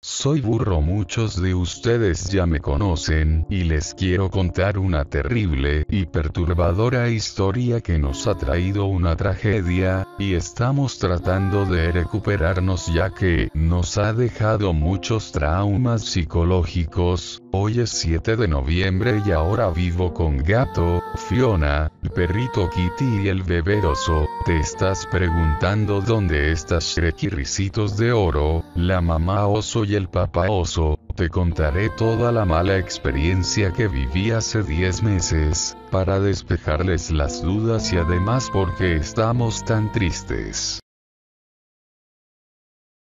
Soy burro, muchos de ustedes ya me conocen, y les quiero contar una terrible y perturbadora historia que nos ha traído una tragedia, y estamos tratando de recuperarnos ya que nos ha dejado muchos traumas psicológicos. Hoy es 7 de noviembre y ahora vivo con Gato, Fiona, Perrito Kitty y el bebé oso. Te estás preguntando dónde está Shrek y Risitos de Oro, la mamá oso y el papá oso. Te contaré toda la mala experiencia que viví hace 10 meses, para despejarles las dudas y además porque estamos tan tristes.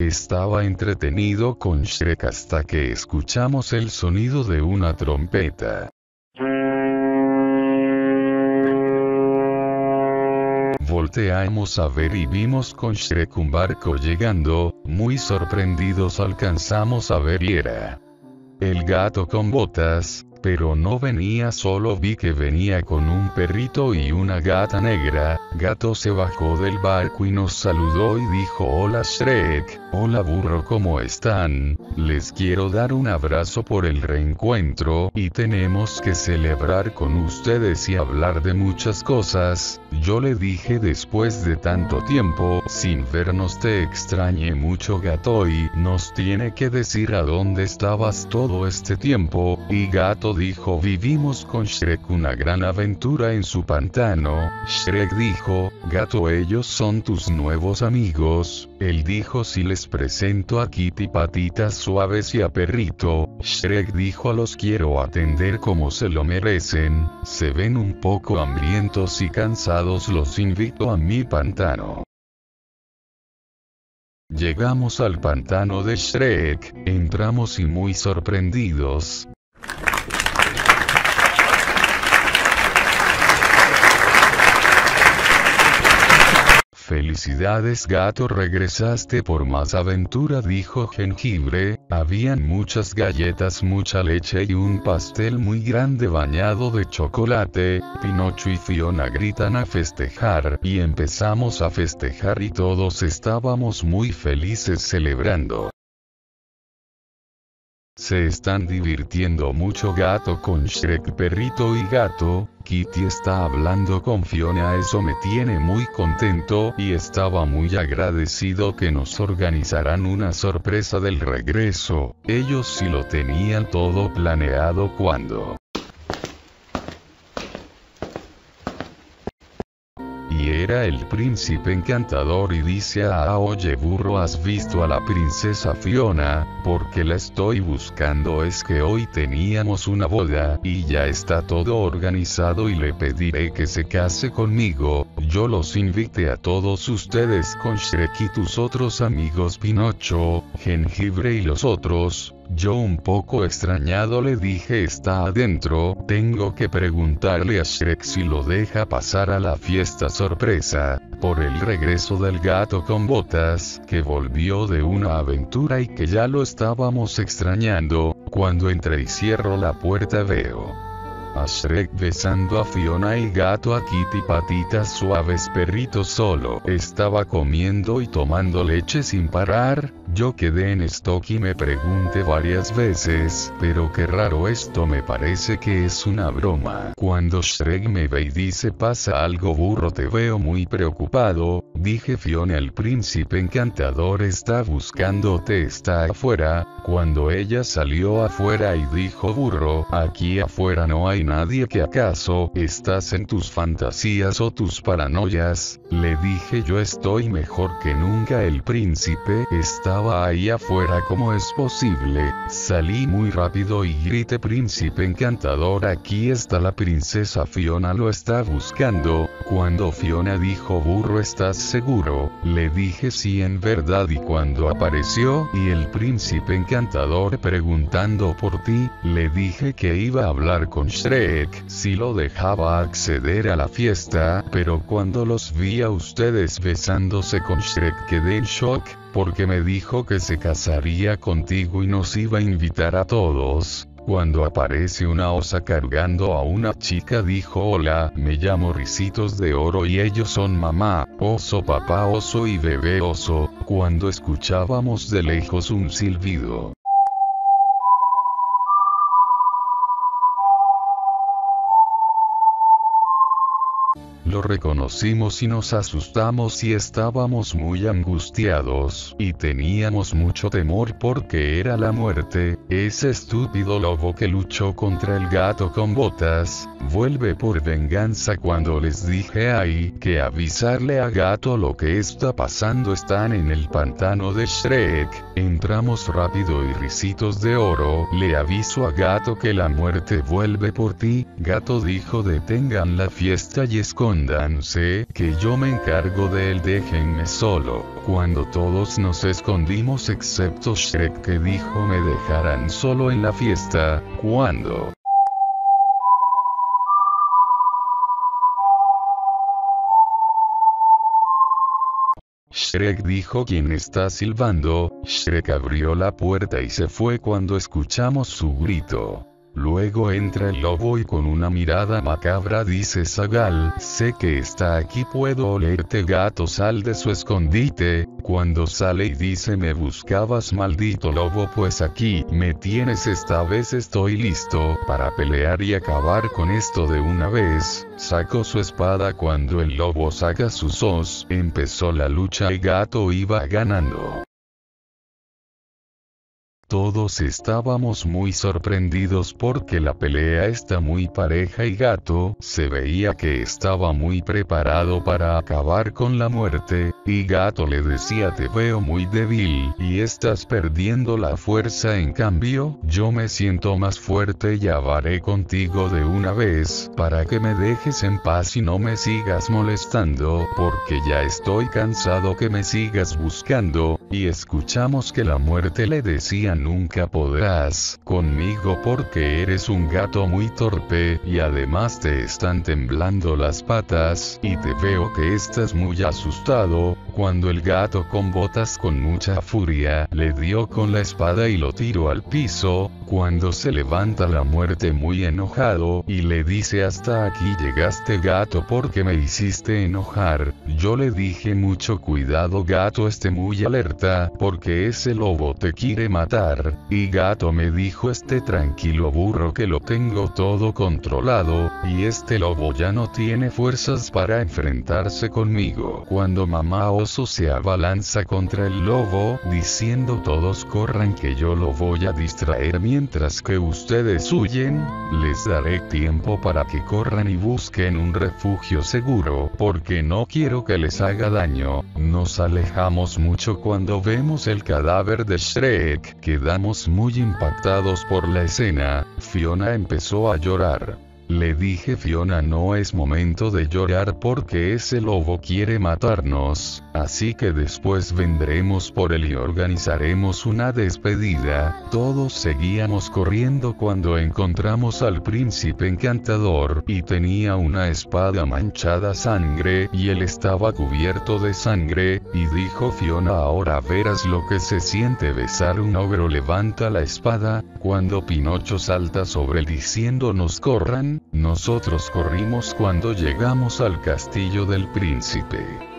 Estaba entretenido con Shrek hasta que escuchamos el sonido de una trompeta. Volteamos a ver y vimos con Shrek un barco llegando. Muy sorprendidos alcanzamos a ver y era el gato con botas, pero no venía solo, vi que venía con un perrito y una gata negra. Gato se bajó del barco y nos saludó y dijo: hola Shrek, hola burro, ¿cómo están? Les quiero dar un abrazo por el reencuentro y tenemos que celebrar con ustedes y hablar de muchas cosas. Yo le dije: después de tanto tiempo sin vernos te extrañé mucho gato, y nos tiene que decir a dónde estabas todo este tiempo. Y Gato dijo: vivimos con Shrek una gran aventura en su pantano. Shrek dijo: Gato, ellos son tus nuevos amigos. Él dijo: si les presento a Kitty Patitas Suaves y a Perrito. Shrek dijo: los quiero atender como se lo merecen, se ven un poco hambrientos y cansados, los invito a mi pantano. Llegamos al pantano de Shrek, entramos y muy sorprendidos. Felicidades gato, regresaste por más aventura, dijo Jengibre. Habían muchas galletas, mucha leche y un pastel muy grande bañado de chocolate. Pinocho y Fiona gritan a festejar, y empezamos a festejar y todos estábamos muy felices celebrando. Se están divirtiendo mucho gato con Shrek, perrito y gato. Kitty está hablando con Fiona, eso me tiene muy contento y estaba muy agradecido que nos organizaran una sorpresa del regreso. Ellos sí lo tenían todo planeado cuando... Y era el príncipe encantador y dice: ah, oye burro, ¿has visto a la princesa Fiona? Porque la estoy buscando, es que hoy teníamos una boda, y ya está todo organizado y le pediré que se case conmigo. Yo los invité a todos ustedes con Shrek y tus otros amigos Pinocho, Jengibre y los otros. Yo un poco extrañado le dije: está adentro, tengo que preguntarle a Shrek si lo deja pasar a la fiesta sorpresa, por el regreso del gato con botas, que volvió de una aventura y que ya lo estábamos extrañando. Cuando entré y cierro la puerta veo a Shrek besando a Fiona y Gato a Kitty Patitas Suaves. Perrito solo estaba comiendo y tomando leche sin parar. Yo quedé en shock y me pregunté varias veces: pero qué raro, esto me parece que es una broma. Cuando Shrek me ve y dice: pasa algo burro, te veo muy preocupado. Dije: Fiona, el príncipe encantador está buscándote, está afuera. Cuando ella salió afuera y dijo: burro, aquí afuera no hay nadie, que acaso estás en tus fantasías o tus paranoias. Le dije: yo estoy mejor que nunca, el príncipe estaba ahí afuera, ¿cómo es posible? Salí muy rápido y grité: príncipe encantador, aquí está la princesa Fiona, lo está buscando. Cuando Fiona dijo: burro, ¿estás seguro? Le dije: sí, en verdad. Y cuando apareció y el príncipe encantador preguntando por ti, le dije que iba a hablar con Shrek si lo dejaba acceder a la fiesta, pero cuando los vi a ustedes besándose con Shrek quedé en shock, porque me dijo que se casaría contigo y nos iba a invitar a todos. Cuando aparece una osa cargando a una chica, dijo: hola, me llamo Risitos de Oro y ellos son mamá oso, papá oso y bebé oso. Cuando escuchábamos de lejos un silbido Lo reconocimos y nos asustamos y estábamos muy angustiados y teníamos mucho temor porque era la muerte. Ese estúpido lobo que luchó contra el gato con botas, vuelve por venganza. Cuando les dije hay que avisarle a gato lo que está pasando, están en el pantano de Shrek, entramos rápido y risitos de oro, le aviso a gato que la muerte vuelve por ti. Gato dijo detengan la fiesta y esconde escóndanse, que yo me encargo de él, déjenme solo. Cuando todos nos escondimos excepto Shrek, que dijo me dejarán solo en la fiesta. Cuando Shrek dijo ¿quién está silbando? Shrek abrió la puerta y se fue cuando escuchamos su grito. Luego entra el lobo y con una mirada macabra dice Zagal, sé que está aquí, puedo olerte. Gato sal de su escondite, cuando sale y dice me buscabas maldito lobo, pues aquí me tienes, esta vez estoy listo para pelear y acabar con esto de una vez. Sacó su espada, cuando el lobo saca sus os, empezó la lucha y gato iba ganando. Todos estábamos muy sorprendidos porque la pelea está muy pareja y gato se veía que estaba muy preparado para acabar con la muerte, y gato le decía te veo muy débil y estás perdiendo la fuerza, en cambio yo me siento más fuerte y acabaré contigo de una vez para que me dejes en paz y no me sigas molestando porque ya estoy cansado que me sigas buscando. Y escuchamos que la muerte le decía nunca podrás conmigo porque eres un gato muy torpe y además te están temblando las patas y te veo que estás muy asustado. Cuando el gato con botas con mucha furia le dio con la espada y lo tiró al piso, cuando se levanta la muerte muy enojado y le dice hasta aquí llegaste gato porque me hiciste enojar, yo le dije mucho cuidado gato, esté muy alerta porque ese lobo te quiere matar, y gato me dijo esté tranquilo burro que lo tengo todo controlado y este lobo ya no tiene fuerzas para enfrentarse conmigo. Cuando mamá oso se abalanza contra el lobo diciendo todos corran que yo lo voy a distraer mientras que ustedes huyen, les daré tiempo para que corran y busquen un refugio seguro porque no quiero que les haga daño. Nos alejamos mucho, cuando vemos el cadáver de Shrek quedamos muy impactados por la escena. Fiona empezó a llorar. Le dije Fiona no es momento de llorar porque ese lobo quiere matarnos, así que después vendremos por él y organizaremos una despedida. Todos seguíamos corriendo cuando encontramos al príncipe encantador y tenía una espada manchada sangre y él estaba cubierto de sangre y dijo Fiona ahora verás lo que se siente besar un ogro, levanta la espada. Cuando Pinocho salta sobre él diciéndonos corran, nosotros corrimos cuando llegamos al castillo del príncipe.